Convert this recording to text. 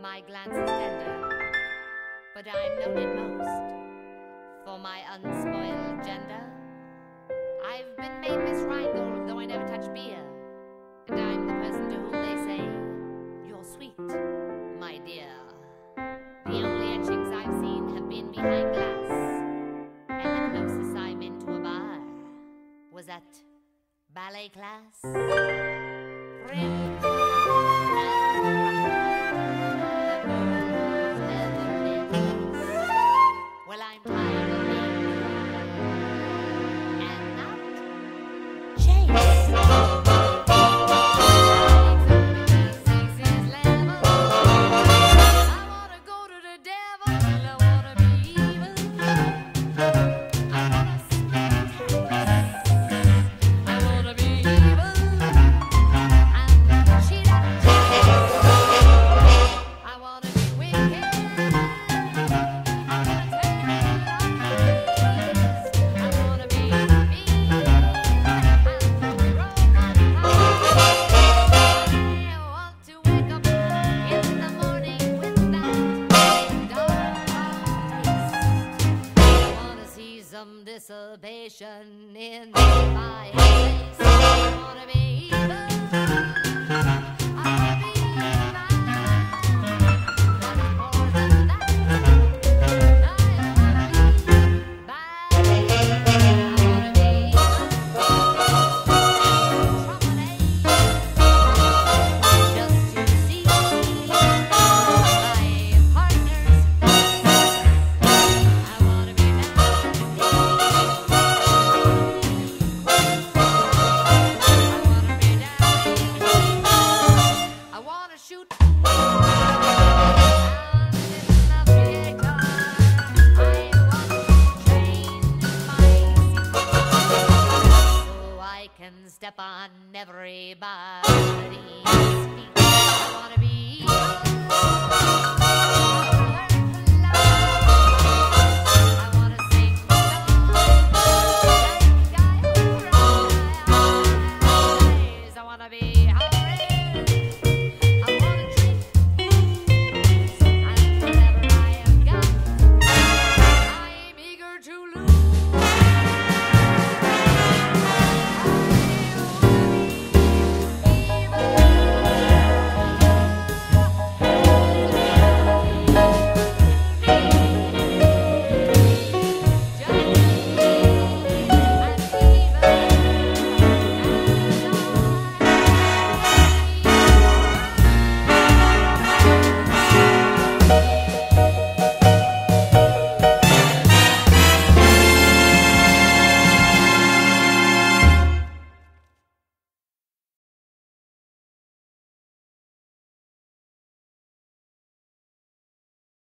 My glance is tender, but I am known at most for my unspoiled gender. I've been made Miss Rheingold, though I never touch beer, and I'm the person to whom they say, "You're sweet, my dear." The only etchings I've seen have been behind glass, and the closest I've been to a bar was at ballet class. Prim. Some dissipation in the fireplace. I wanna be evil. I wanna be mad. I wanna be bad. I wanna be evil. I wanna be trouble. Just to see my partners. Step on everybody's feet.